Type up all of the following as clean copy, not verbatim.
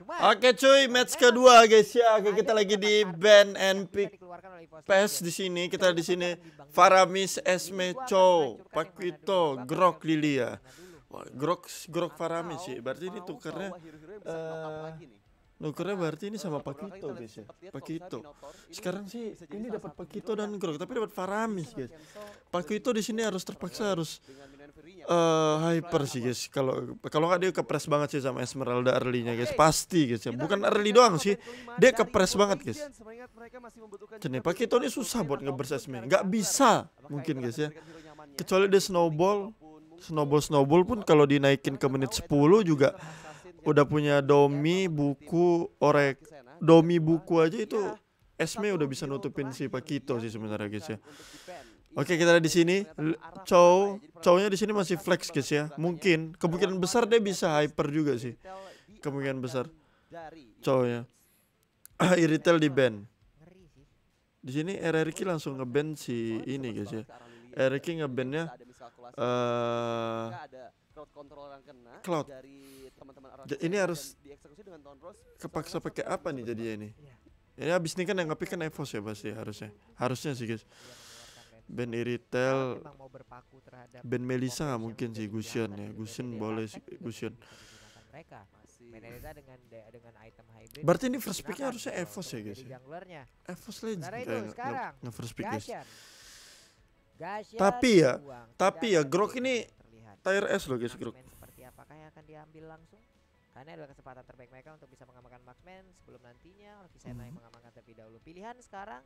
Oke cuy, match kedua guys ya. Kita lagi di ban and pick pass di sini. Kita di sini Faramis, Esme, Chow, Paquito, Grok, Lilia. Grok Faramis sih. Berarti ini tukernya berarti ini sama Paquito guys ya. Paquito. Sekarang sih ini dapat Paquito dan Grok, tapi dapat Faramis guys. Paquito di sini harus terpaksa harus hyper sih guys. Kalau nggak dia kepres banget sih sama Esmeralda early-nya guys. Pasti guys ya. Bukan early doang sih, dia kepres banget guys. Jadi Paquito ini susah buat ngeversus Esme. Nggak bisa mungkin guys ya. Kecuali dia snowball pun kalau dinaikin ke menit 10 juga udah punya domi buku orek. Domi buku aja itu Esme udah bisa nutupin si Paquito sih sebenarnya guys ya. Oke, kita ada di sini. Cownya di sini masih flex guys ya. Mungkin kemungkinan besar dia bisa hyper juga sih. Kemungkinan besar. Cownya. Irithel di ban. Di sini RRQ langsung ngeban si ini guys ya. RRQ ngebannya Cloud. Ini harus kepaksa pakai apa nih jadinya ini? Ini abis ini kan yang ngepick kan EVOS ya pasti harusnya. Harusnya sih guys. Ben Irithel, Ben Melissa nggak mungkin sih, Gusion ya, Gusion boleh sih, Gusion. Berarti ini first picknya harusnya EVOS ya guys. EVOS Legend kayak nge-first pick guys. Tapi ya Grok ini tier S loh guys Grok. Seperti apakah yang akan diambil langsung? Karena adalah kesempatan terbaik mereka untuk bisa mengamankan Maxman sebelum nantinya Rocky Sena yang mengamankan terlebih dahulu. Pilihan sekarang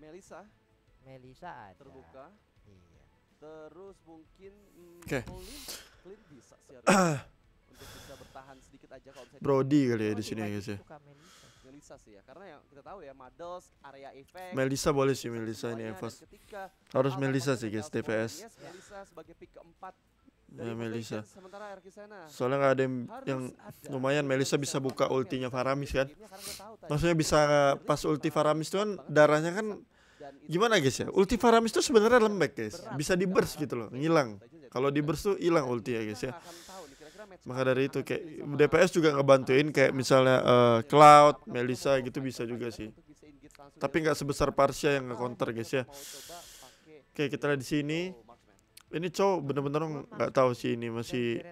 Melissa ada. Terbuka. Iya. Terus mungkin Clint bisa sih untuk bisa bertahan sedikit aja kalau bisa. Brody kali ya di sini guys ya. Melissa sih ya, karena yang kita tahu ya Madels area effect. Melissa boleh sih, Melissa ini EVOS. Harus Melissa sih guys TPS. Melissa sebagai pick keempat. Ya Melissa. Soalnya nggak ada yang lumayan. Melissa bisa buka ultinya Faramis kan. Maksudnya bisa pas ulti Faramis tuh kan darahnya kan gimana guys ya, ulti Faramis tuh sebenarnya lembek guys, bisa di burst gitu loh, ngilang. Kalau di burst tuh hilang ulti ya guys ya. Maka dari itu kayak DPS juga ngebantuin kayak misalnya Cloud, Melissa gitu bisa juga sih. Tapi nggak sebesar Parsia yang nge-counter guys ya. Oke, kita lihat di sini. Ini cowok bener-bener nggak tahu sih ini masih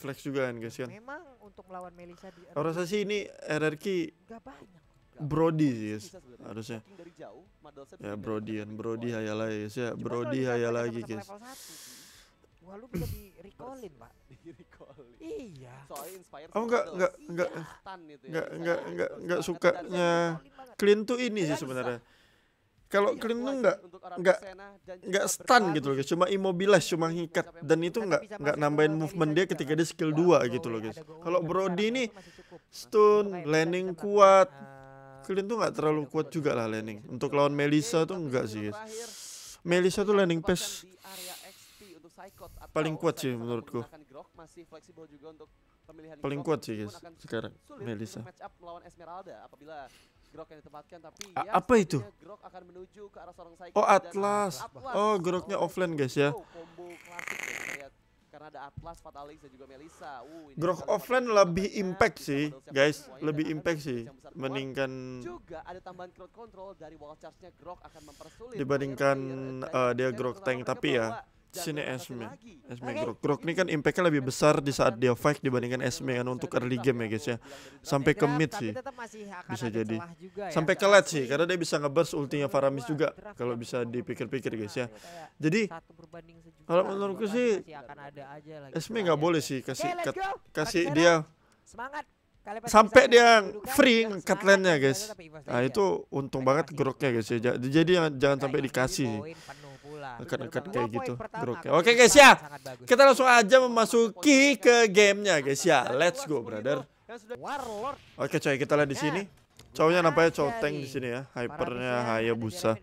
flex juga kan guys kan. Harusnya sih ini RRQ Brody sih guys, harusnya ya Brody hayal lagi guys ya, Brody hayal lagi guys. Wah lu bisa di recallin pak. Iya. Aku nggak sukanya Clint tuh ini sih sebenarnya. Kalau Clint tuh nggak stun gitu loh guys, cuma immobilize, cuma ngikat, dan itu nggak nambahin movement dia ketika dia skill 2 gitu loh guys. Kalau Brody ini stun, landing kuat. Clint tuh nggak terlalu kuat juga lah landing. Untuk lawan Melissa tuh enggak sih guys. Melissa tuh landing pass paling kuat sih menurutku. Paling kuat sih guys sekarang Melissa. Apa itu? Oh Atlas. Oh Groknya offline guys ya. Karena ada Atlas, Fatalis dan juga Melissa. Grok offline lebih impact sih, guys. Lebih impact sih. Mendingkan juga ada tambahan crowd control dari wall charge-nya Grok akan mempersulit dibandingkan dia Grok tank, tapi ya sini Esme. Esme Grok ini kan impact-nya lebih besar di saat dia fight dibandingkan Esme kan untuk early game ya, guys ya. Sampai ke mid sih. Bisa jadi. Sampai ke late sih karena dia bisa nge-burst ultinya Faramis juga kalau bisa dipikir-pikir guys ya. Jadi kalau menurutku sih Esme nggak boleh sih kasih dia sampai dia free ngekat lane-nya guys. Nah itu untung banget Groknya guys ya. Jadi jangan sampai dikasih ngekat-ngekat kayak gitu Groknya. Oke guys ya, kita langsung aja memasuki ke gamenya guys ya. Let's go brother. Oke coy, kita lihat di sini. Cowoknya nampaknya cowok tank di sini ya. Hypernya Hayabusa.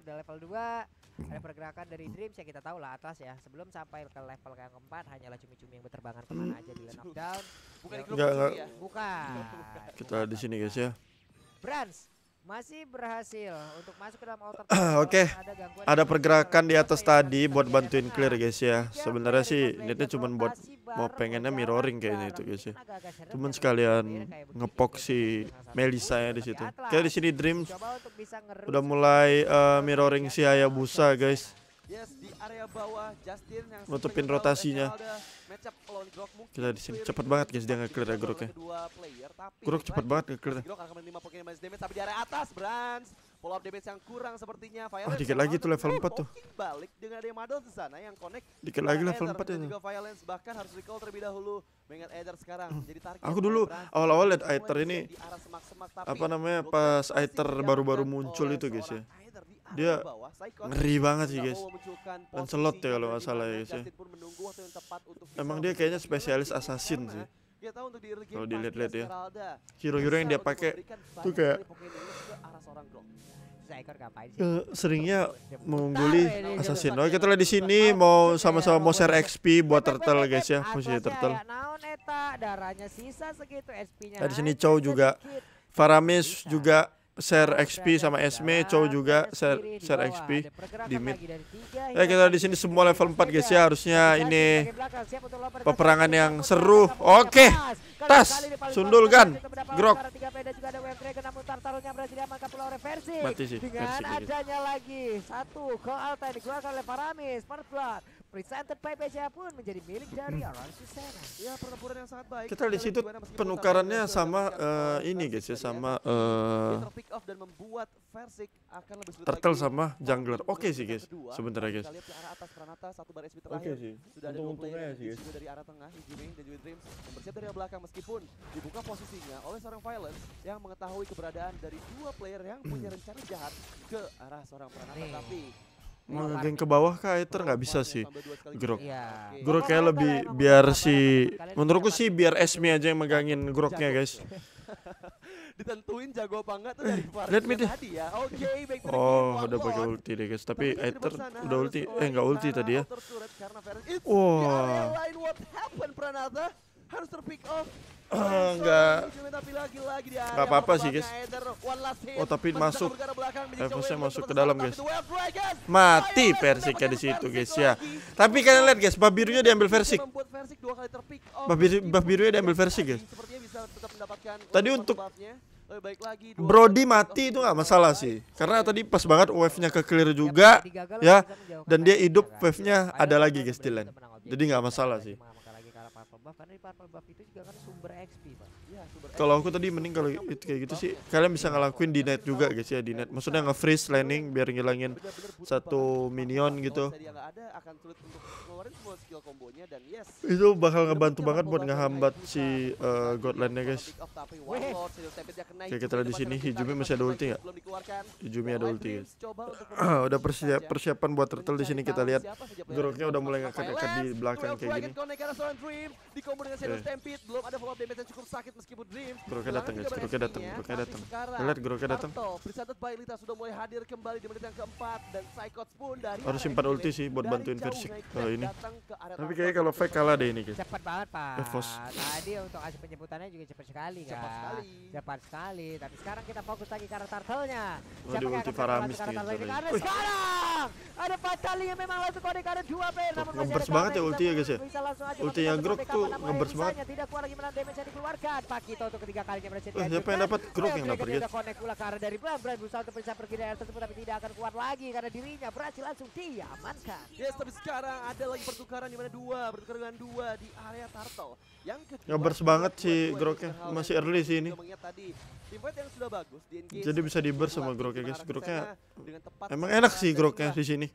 Ada pergerakan dari Dreams ya, kita tahu lah Atlas ya. Sebelum sampai ke level yang keempat hanyalah cumi-cumi yang berterbangan kemana aja di line of down. Bukan. Kita di sini guys ya. Brands Masih berhasil untuk masuk ke dalam outer. Oke. Ada pergerakan di atas tadi buat bantuin clear guys ya. Sebenarnya sih niatnya cuman buat mau pengennya mirroring kayaknya itu guys ya. Cuman sekalian ngepok si Melissa ya di situ. Kayak di sini Dreams udah mulai mirroring si Hayabusa guys. Nutupin rotasinya. Kita di sini cepat banget guys dia nge-clear ya Groknya. Grok cepat banget nge-clear. Oh, dikit lagi tuh level 4 tuh. Dikit lagi level 4 ini. Aku dulu awal-awal lihat Aether ini apa namanya pas Aether baru-baru muncul itu guys ya. Dia ngeri banget sih guys. Lancelot ya kalau nggak salah ya guys ya. Emang dia kayaknya spesialis assassin sih. Kalau dilihat-lihat ya. Hero-hero yang dia pakai tuh kayak seringnya mengungguli assassin. Oke, kita lihat di sini mau sama-sama mau share XP buat Turtle guys ya, posisi Turtle. Nah, di sini Chow juga, Faramis juga share XP sama Esme, Chow juga share XP di mid. Ya kita di sini semua level 4 guys ya. Harusnya ini peperangan yang seru. Oke. Tas sundul kan Grok. Mati sih. Dengan adanya lagi satu ke altar dikeluarkan oleh Faramis, Perplat. Presented by PCA pun menjadi milik dari RRQ Sena. Ya, pertempuran yang sangat baik. Kita di situ penukarannya sama ini guys ya, sama Turtle sama jungler. Oke sih guys. Sebentar guys. Oke sih. Untung-untungnya sih guys. Dari arah tengah Hijiming dan juga Dreams mempersiap dari belakang meskipun dibuka posisinya oleh seorang Violence yang mengetahui keberadaan dari dua player yang punya rencana jahat ke arah seorang Pranata tapi nge-geng ke bawah ke Aether nggak bisa sih Grok. Grok kayak lebih biar si menurutku sih biar Esme aja yang megangin Groknya guys. Ditentuin jago apa enggak tuh dari Let me tadi ya. Oke, baik. Oh, udah pakai ulti deh guys, tapi Aether udah ulti enggak ulti tadi ya. Wah. Harus terpick off. Enggak apa-apa sih guys. Oh tapi masuk, EVOS-nya masuk ke dalam guys. Mati Versiknya di situ guys ya. Tapi kalian lihat guys, bab birunya diambil Versik. Bab birunya diambil Versik guys. Tadi untuk Brody mati itu nggak masalah sih, karena tadi pas banget wave-nya ke clear juga ya. Dan dia hidup wave-nya ada lagi guys di lane. Jadi nggak masalah sih. Kalau aku tadi mending kalau kayak gitu sih kalian bisa ngelakuin di net juga guys ya, di net maksudnya nge-freeze landing biar ngilangin satu minion gitu. Itu bakal ngebantu banget buat ngehambat si Godlandnya guys. Oke, kita lihat di sini Hijumi masih ada ulti nggak? Hijumi ada ulti guys. Udah persiapan buat Turtle di sini kita lihat Groknya udah mulai ngangkat-ngangkat di belakang kayak gini. Belum ada follow up damage yang cukup sakit meskipun Dream. Groknya datang guys, Groknya datang. Lihat Groknya datang. Sudah mulai hadir kembali di menit yang keempat dan Psychot pun dari harus simpan ulti sih buat bantuin Versik ini. Tapi kayaknya kalau fake kalah deh ini guys. Cepat banget Pak. Tadi untuk hasil penyebutannya juga cepat sekali kan. Cepat sekali. Tapi sekarang kita fokus lagi ke arah Turtle-nya. Siapa yang akan Faramis ini? Sekarang ada Fatali yang memang langsung kode karena 2 player namun masih ada banget ya ultinya guys ya. Ultinya Grok tuh ngebers banget. Tidak kuat lagi menahan damage yang dikeluarkan. Paquito untuk ketiga kalinya berhasil. Siapa yang dapat? Grok yang dapat guys. Connect ulah ke arah dari Bran berusaha untuk bisa pergi dari arah tersebut tapi tidak akan kuat lagi karena dirinya berhasil langsung diamankan. Yes, tapi sekarang ada lagi pertukaran di mana bertukaran dua di area Turtle. Yang ngebers banget si Groknya, masih early sih ini. Jadi bisa di-burst sama Groknya guys. Groknya emang enak sih Groknya di sini.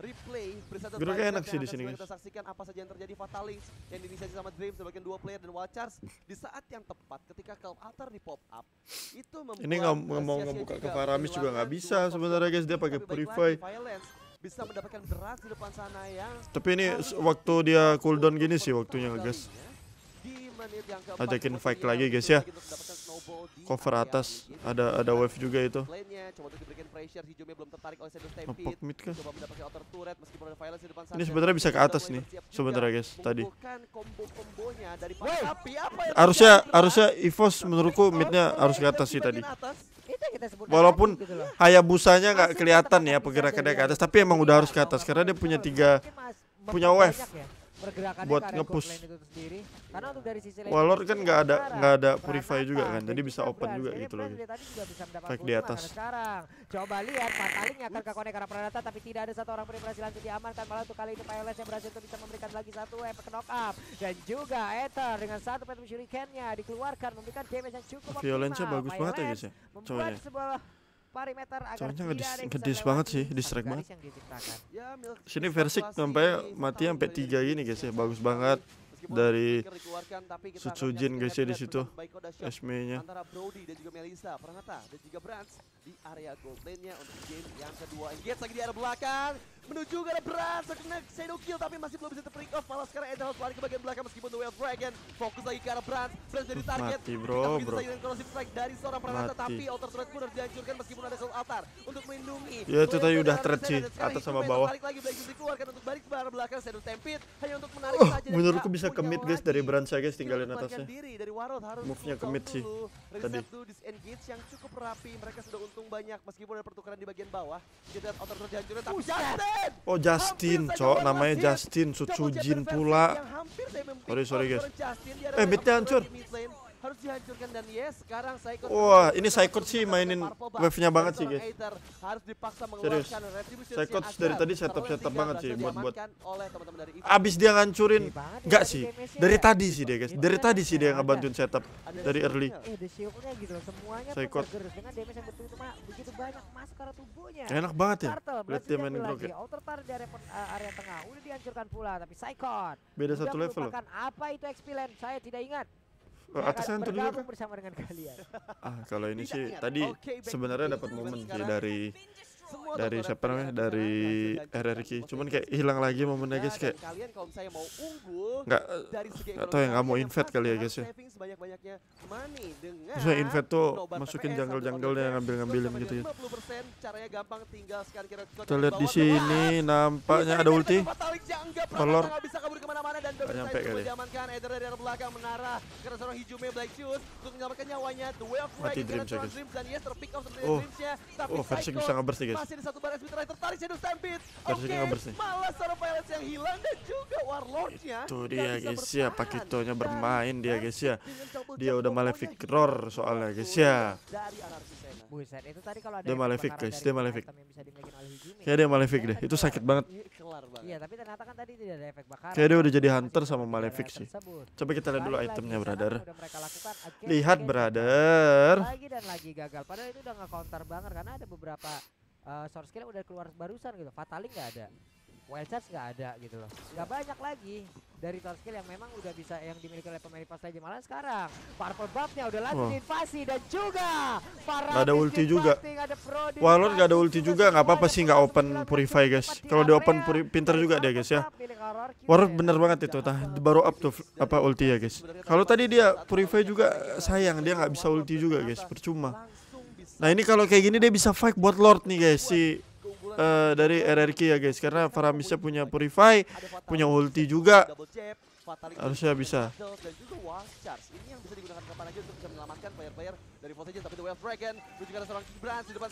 Groknya enak sih di sini guys. Apa saja yang terjadi Fatalings yang diinisiasi sama Dream sebagai dua player dan Wild Charge di saat yang tepat ketika Call Altar di pop up. Itu ini mau ngebuka ke Faramis juga nggak bisa sebenarnya guys, dia pakai Purify. Bisa mendapatkan beras di depan sana yang tapi ini waktu dia cooldown gini sih waktunya guys. Ajakin fight lagi guys ya. Cover atas ada wave juga itu. Ngepok mid kah? Ini sebenarnya bisa ke atas nih sebenarnya guys tadi. Harusnya EVOS menurutku midnya harus ke atas sih tadi. walaupun gitu Hayabusanya nggak kelihatan ya pergerakannya ke atas, tapi emang udah harus ke atas karena dia punya tiga, punya wave buat ngepush. Walor kan nggak ada Purify juga kan, jadi bisa open juga gitu loh. Kayak di atas. Coba lihat Pataling akan ke konek karena Pranata, tapi tidak ada satu orang Purify langsung diamankan. Malah untuk kali itu Payles yang berhasil untuk bisa memberikan lagi satu efek knock up, dan juga Aether dengan satu Phantom Shuriken-nya dikeluarkan memberikan damage yang cukup optimal. Violence-nya bagus banget ya guys ya. Coba ya. Soalnya ngedis banget sih, distract banget. Sini Versik sampai mati sampai 3 ini guys ya, bagus banget dari Sutsujin guys ya di situ. SM-nya antara Brody dan juga Melissa, Pranata dan juga Brans di area gold lane-nya untuk game yang kedua. Engage lagi di arah belakang menuju ke arah Brans, kena shadow kill tapi masih belum bisa terpick off. Malah sekarang Aether harus lari ke bagian belakang meskipun The Wild Dragon fokus lagi ke arah Brans. Brans jadi target. Mati bro. Corrosive strike dari seorang Pranata tapi altar turret pun harus dihancurkan meskipun ada soul altar untuk melindungi. Ya itu tadi udah threat sih atas sama bawah. Balik lagi Black Juice dikeluarkan untuk balik ke arah belakang Shadow Tempest hanya untuk menarik saja. Menurutku bisa commit guys dari Brans ya guys, tinggalin atasnya. Move-nya commit sih tadi. Disengage yang cukup rapi, mereka sudah untung banyak meskipun ada pertukaran di bagian bawah. Kita altar turret dihancurkan tapi oh Justin, cok namanya Justin Sutsujin pula. Sorry guys. Midnya hancur. Harus dihancurkan dan yes, sekarang Cykord. Wah, ini Cykord sih mainin wave-nya banget sih guys. Harus dipaksa mengeluarkan retribution. Cykord dari tadi setup banget sih buat abis dia ngancurin. Enggak sih. Dari tadi sih dia guys. Dari tadi sih dia ngebantuin setup dari early. Cykord dengan damage yang betul-betul begitu banyak masuk ke arah tubuhnya. Enak banget ya. Lihat dia mainin Grok. Outer tar dari area tengah udah dihancurkan pula tapi Cykord. Beda satu level loh. Apa itu XP land? Saya tidak ingat. Atasan tuh dulu bersama dengan kalian. Kalau ini sih tadi sebenarnya dapat momen sih dari siapa namanya dari RRQ. Cuman kayak hilang lagi momennya guys kayak. Nggak tahu yang nggak mau invade kali ya guys ya. Maksudnya invade tuh masukin jungle-junglenya ngambil-ngambilin gitu ya. Kita lihat di sini nampaknya ada ulti. Kolor nggak nyampe kali ya. Mati dream saya guys. Oh Versik bisa nge-burst nih guys. Versik nge-burst nih. Itu dia guys ya, Paquito-nya bermain dia guys ya. Dia udah Malefic roar soalnya guys ya. Dia Malefic guys, dia Malefic. Ya dia Malefic deh, itu sakit banget. Iya tapi ternyata kan tadi tidak ada efek bakaran. Kayak dia udah jadi hunter sama Malefic sih. Coba kita lihat dulu itemnya brother. Lihat brother. Lagi dan lagi gagal. Padahal itu udah nge-counter banget karena ada beberapa source skill udah keluar barusan gitu. Fataling nggak ada. Wild Charge nggak ada gitu loh. Nggak banyak lagi dari source skill yang memang udah bisa yang dimiliki oleh pemain pas aja. Malah sekarang Purple Buff-nya udah lanjut invasi dan juga Faramis ada ulti juga. Walor nggak ada ulti juga nggak apa-apa sih, nggak open Purify guys. Kalau di open pinter juga dia guys ya. Walor bener banget itu baru up tuh apa ulti ya guys. Kalau tadi dia Purify juga sayang dia nggak bisa ulti juga guys, percuma. Nah ini kalau kayak gini dia bisa fight buat Lord nih guys si dari RRQ ya guys, karena Faramisnya punya Purify, punya ulti juga, harusnya bisa.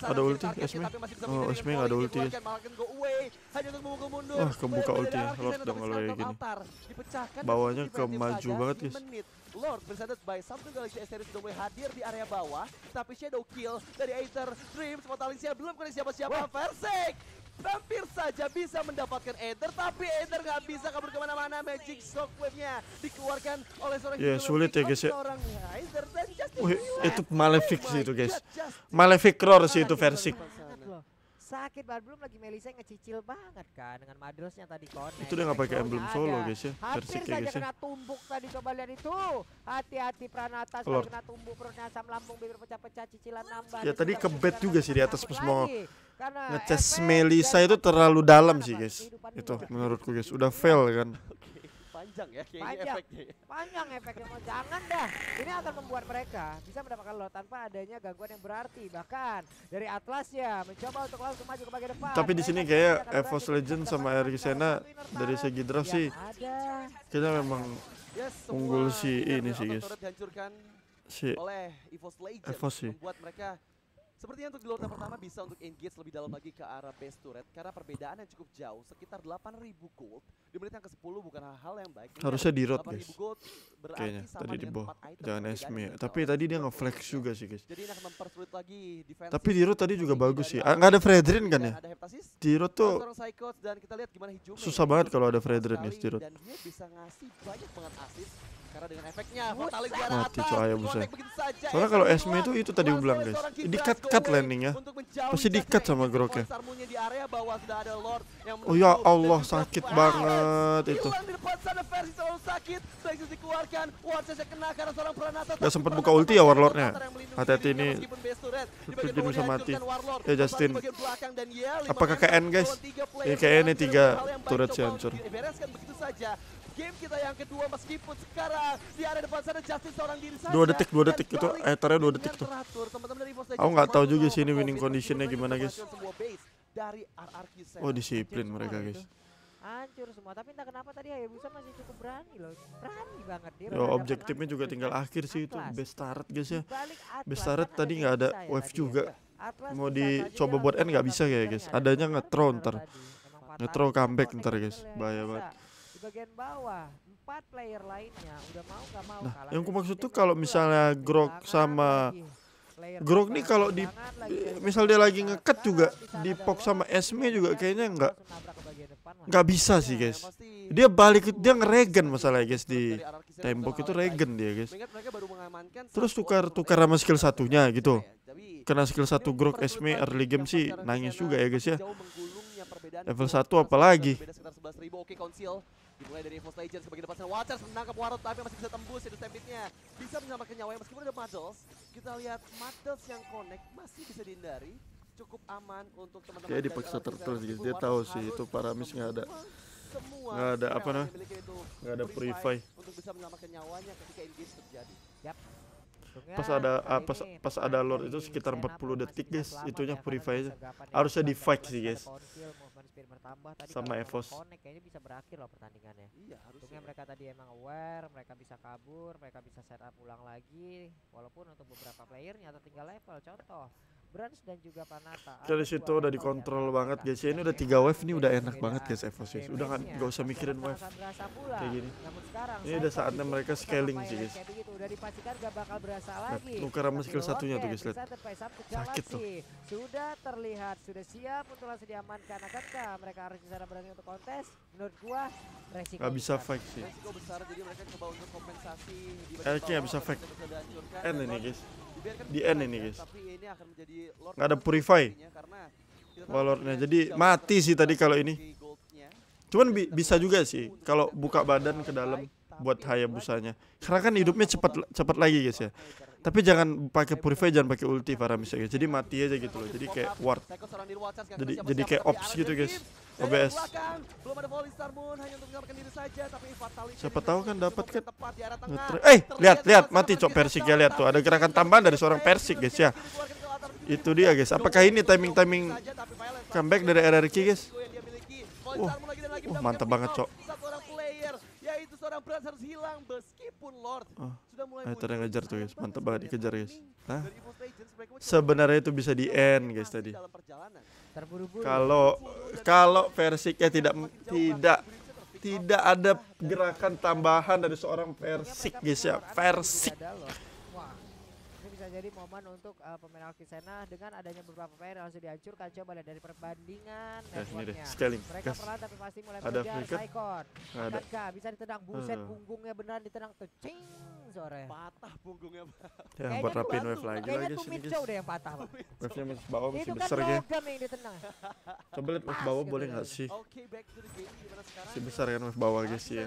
Ada ulti, Esme? Oh Esme nggak ada ulti. Wah kebuka ulti ya, Lord dong kalau kayak gini. Bawahnya kemaju banget guys. Lord presented by Samsung Galaxy S-Series sudah mulai hadir di area bawah, tapi shadow kill dari Aether, Dream, Spotalicia belum kena siapa-siapa. Versik hampir saja bisa mendapatkan Aether, tapi Aether nggak bisa kabur kemana-mana. Magic Shockwave-nya dikeluarkan oleh seorang ya sulit ya guys ya. Itu Malefic sih itu guys, Malefic roar sih itu Versik. Sakit banget, belum lagi Melissa ngecicil banget kan dengan Madrosnya tadi connect. Itu dia nggak pakai emblem solo guys ya. Hampir saja kena tumbuk tadi, coba lihat itu. Hati-hati Pranata sudah kena tumbuk perutnya asam lambung bibir pecah-pecah cicilan nambah. Ya tadi kebet juga sih di atas pas mau ngeces Melissa itu terlalu dalam sih guys. Itu menurutku guys udah fail kan. Panjang ya efeknya. Panjang efeknya, mau jangan dah. Ini akan membuat mereka bisa mendapatkan lot tanpa adanya gangguan yang berarti. Bahkan dari Atlas ya mencoba untuk langsung maju ke bagian depan. Tapi di sini kayak EVOS Legend sama RRQ Sena dari segi draft sih kita memang unggul si ini sih guys. Si EVOS sih. Sepertinya untuk di luar pertama bisa untuk engage lebih dalam lagi ke arah base turret karena perbedaan yang cukup jauh sekitar 8.000 gold di menit yang ke-10 bukan hal-hal yang baik. Harusnya di road guys. Kayaknya tadi di bawah. Jangan Esme. Tapi tadi dia nge-flex juga sih guys. Jadi akan mempersulit lagi defense. Tapi di road tadi juga bagus sih. Enggak ada Fredrin kan ya? Di road tuh susah banget kalau ada Fredrin ya di road. Dan dia bisa ngasih banyak banget assist karena dengan efeknya fatality Hayabusa. Soalnya kalau Esme itu tadi gue bilang guys. Di cut landing ya. Pasti di cut sama Grok ya. Oh ya Allah sakit banget itu. Gak sempat buka ulti ya warlordnya. Hati-hati ini jenis mati. Ya Justin. Apakah KN guys? Ya KN ini 3 turret sih hancur. Game kita yang kedua meskipun sekarang di area depan sana Justin seorang diri saja. 2 detik itu Aethernya 2 detik tuh. Aku nggak tahu juga sih ini winning conditionnya gimana guys. Oh disiplin mereka guys. Hancur semua, tapi entah kenapa tadi Hayabusa masih cukup berani loh. Berani banget dia. Yo, objektifnya juga tinggal akhir sih itu best turret guys ya. Best turret tadi nggak ada wave juga. Mau dicoba buat end nggak bisa ya guys. Adanya nge-throw ntar. Nge-throw comeback ntar guys. Bahaya banget. Bagian bawah 4 player lainnya udah mau gak mau kalah. Yang kumaksud tuh kalau misalnya Grok sama Grok nih kalau di misal dia lagi ngekat juga di pok sama Esme juga kayaknya nggak bisa sih guys. Dia balik dia ngeregen masalahnya guys di tembok itu regen dia guys. Terus tukar sama skill satunya gitu. Karena skill 1 Grok Esme early game sih nangis juga ya guys ya. Level 1 apalagi. Dimulai dari EVOS Legend sebagai depan sana Watchers menangkap Warlord tapi masih bisa tembus ya stampede-nya. Bisa menyelamatkan nyawanya meskipun ada Muddles. Kita lihat Muddles yang connect masih bisa dihindari. Cukup aman untuk teman-teman. Kayak dipaksa turtle guys, dia tahu sih itu Paramis nggak ada. Nggak ada apa nah? Nggak ada Purify untuk bisa menyelamatkan nyawanya ketika engage terjadi. Yap. Pas ada Lord itu sekitar 40 detik guys, itunya Purify aja. Harusnya di fight sih guys. Sama EVOS. Kayaknya bisa berakhir loh pertandingannya. Iya, harusnya mereka tadi emang aware, mereka bisa kabur, mereka bisa set up ulang lagi. Walaupun untuk beberapa playernya tertinggal level, contoh Brands dan juga Panata. Dari situ udah dikontrol banget guys. Ini udah 3 wave nih udah enak banget guys EVOS. Udah enggak usah mikirin wave kayak gini. Ini udah saatnya mereka scaling sih guys. Udah dipastikan gak bakal berasa lagi. Tukar sama skill satunya tuh guys. Sakit tuh. Sudah terlihat sudah siap untuk langsung diamankan. Akankah mereka harus bisa berani untuk kontes? Menurut gua resiko. Gak bisa fight sih. Resiko besar jadi mereka coba untuk kompensasi. Kayaknya gak bisa fight. End ini guys. Di end ini guys. Nggak ada Purify Warlordnya, jadi mati sih tadi kalau ini. Cuman bisa juga sih kalau buka badan ke dalam buat Hayabusanya. Karena kan hidupnya cepat lagi guys ya. Tapi jangan pakai Purify, jangan pakai ulti Faramis guys. Jadi mati aja gitu loh. Jadi kayak ward. Jadi kayak ops gitu guys. OBS. Siapa tahu kan dapat kan. Lihat mati cok Versik ya, lihat tuh ada gerakan tambahan dari seorang Versik guys ya. Itu dia guys. Apakah ini timing comeback dari RRQ guys? Mantap banget cok. Seorang Brand harus hilang meskipun Lord sudah mulai ngejar tuh guys, mantap banget dikejar guys. Hah? Sebenarnya itu bisa di end guys tadi. Kalau Versiknya tidak ada gerakan tambahan dari seorang Versik guys ya. Versik. Jadi momen untuk pemain Alki Sena dengan adanya beberapa player langsung dihancurkan. Coba dari perbandingan networknya. Mereka perlahan tapi pasti mulai mengejar Cykord. Akankah bisa ditendang? Buset punggungnya benar ditendang tuh. Cing sore. Patah punggungnya. Yang buat rapin wave lagi guys. Kayaknya jauh deh yang patah. Wave-nya masih bawah masih besar ya. Coba lihat wave bawah boleh nggak sih? Masih besar kan wave bawah guys ya.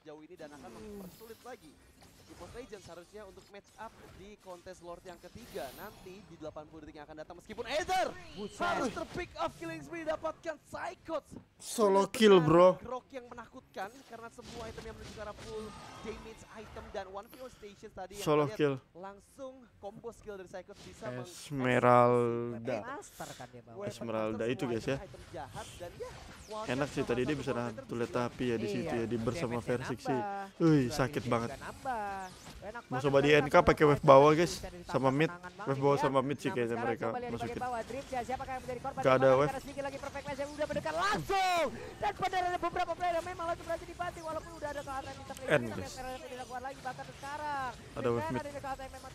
Sejauh ini dan akan mempersulit lagi. EVOS Legends seharusnya untuk match up di kontes Lord yang ketiga nanti di 80 detik yang akan datang meskipun Aether harus terpick off killing spree dapatkan Psychot. Solo kill bro. Grok yang menakutkan karena semua item yang menuju ke arah full damage item dan 1v1 station tadi yang solo kill. Langsung combo skill dari Psychot bisa Esmeralda itu guys ya. Enak sih tadi dia bisa nahan tulet api ya di situ ya di bersama Versik sih. Sakit banget. Mau coba di NK pakai wave bawah guys, sama mid, wave bawah sama mid sih kayaknya mereka masukin. Gak ada wave. End guys. Ada wave mid.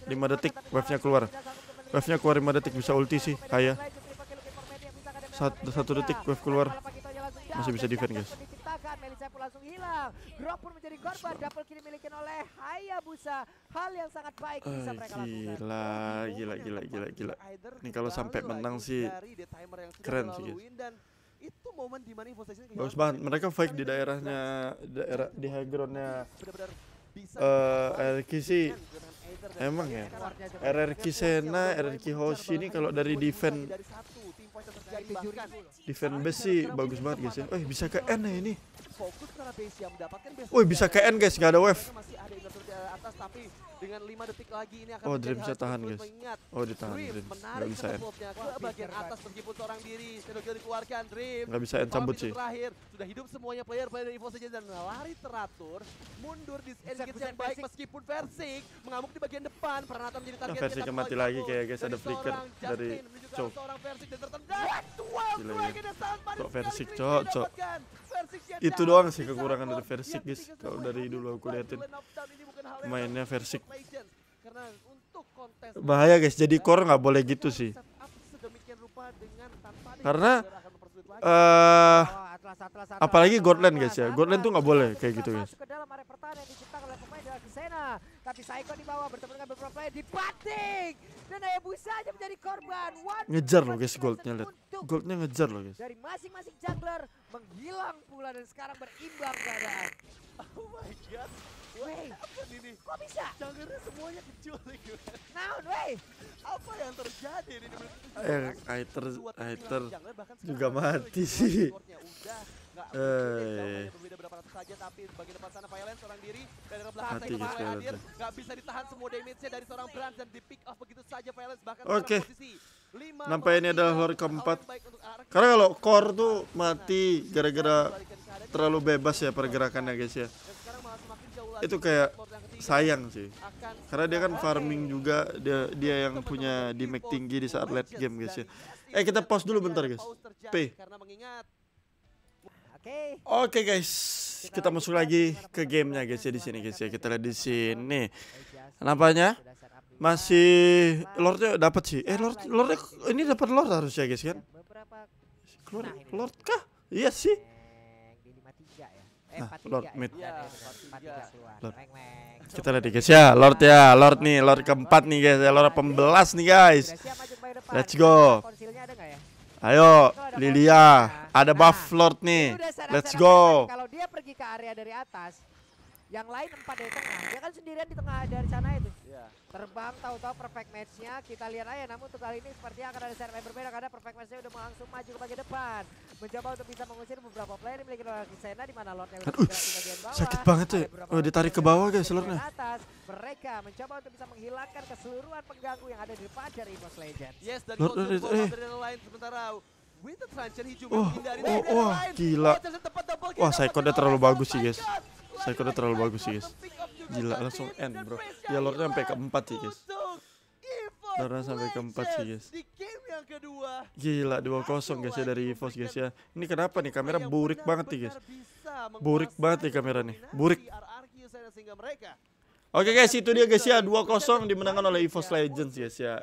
5 detik wave-nya keluar. Wave-nya keluar 5 detik bisa ulti sih, Haya. 1 detik wave keluar. Masih bisa defend guys. Melissa pun langsung hilang. Grok pun menjadi korban. Double kill dimiliki oleh Hayabusa. Hal yang sangat baik bisa mereka lakukan. Gila. Ini kalau sampai menang sih keren sih guys. Itu momen di mana EVOS bagus banget. Mereka fight di daerah di high ground-nya RRQ sih. Emang ya. RRQ Sena, RRQ Hoshi ini kalau dari defense base sih bagus banget guys ya. Bisa ke N ya ini. Bisa ke N guys, gak ada wave. Oh Dream bisa tahan guys. Oh ditahan Dream, gak bisa N. Gak bisa N cabut sih. Sudah hidup semuanya player-player dari EVOS saja dan lari teratur. Mundur di engage yang baik meskipun Versik mengamuk di bagian depan. Pernah menjadi target Versik mati lagi kayak guys, ada flicker dari Cok. Kok Versik cok. Itu doang sih kekurangan dari Versik guys. Kalau dari dulu aku liatin mainnya Versik. Bahaya guys, jadi core nggak boleh gitu sih. Karena apalagi Godland guys ya. Godland tuh nggak boleh kayak gitu guys. Tapi Psychot di bawah bertemu dengan beberapa player dibanting dan Hayabusa aja menjadi korban. Ngejar loh guys goldnya, lihat goldnya ngejar loh guys. Dari masing-masing jungler menghilang pula dan sekarang berimbang keadaan. Oh my god, wey, kok bisa? Junglernya semuanya diculik. Naon wey, apa yang terjadi ini? Aether juga mati sih. Oke. Nampaknya ini adalah lore keempat. Karena kalau core tuh mati gara-gara terlalu bebas ya pergerakannya guys ya. Itu kayak sayang sih. Karena dia kan farming juga, dia yang punya damage tinggi di saat late game guys ya. Kita pause dulu bentar guys. P. Oke guys, kita masuk lagi ke gamenya guys ya di sini guys ya. Kita lihat di sini. Nampaknya masih lordnya dapat sih. Lord ini dapat lord harusnya guys kan? Lord kah? Iya sih. Nah, lord mid. Lord. Kita lihat guys ya, lord nih, lord keempat nih guys ya, lord 18 nih guys. Let's go. Ayo, Lilia, ada buff lord nih. Let's go. Kalau dia pergi ke area dari atas, yang lain 4 dari tengah. Dia kan sendirian di tengah dari sana itu. Terbang tahu-tahu perfect match-nya kita lihat aja. Namun untuk kali ini sepertinya akan ada server berbeda karena perfect match-nya udah langsung maju ke bagian depan. Mencoba untuk bisa mengusir beberapa player yang memiliki lord Sena di mana lordnya udah di bagian bawah. Sakit banget ya. Ditarik ke bawah guys lordnya. Mereka mencoba untuk bisa menghilangkan keseluruhan pengganggu yang ada di depan dari EVOS Legends. Yes, dan gila. Wah, Cycordnya terlalu bagus sih guys. Cycordnya terlalu bagus sih guys. Gila, langsung end bro. Ya lordnya sampai keempat sih guys. Lordnya sampai keempat sih guys. Gila, 2-0 guys ya dari EVOS guys ya. Ini kenapa nih kamera burik banget nih guys. Burik banget nih kamera nih. Burik. Oke guys, itu dia guys ya, 2-0 dimenangkan oleh EVOS Legends guys ya.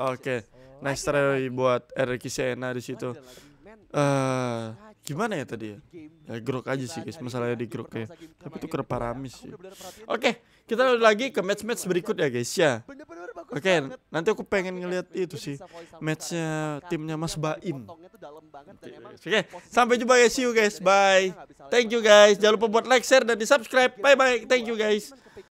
Oke, nice try buat RRQ Sena di situ. Gimana ya tadi ya? Grok aja sih guys, masalahnya di Grok ya. Tapi itu kena Faramis sih. Oke, kita lagi ke match-match berikut ya guys ya. Oke, nanti aku pengen ngeliat itu sih matchnya timnya Mas Baim. Oke, sampai jumpa guys, see you guys, bye. Thank you guys, jangan lupa buat like, share, dan di subscribe. Bye bye, thank you guys.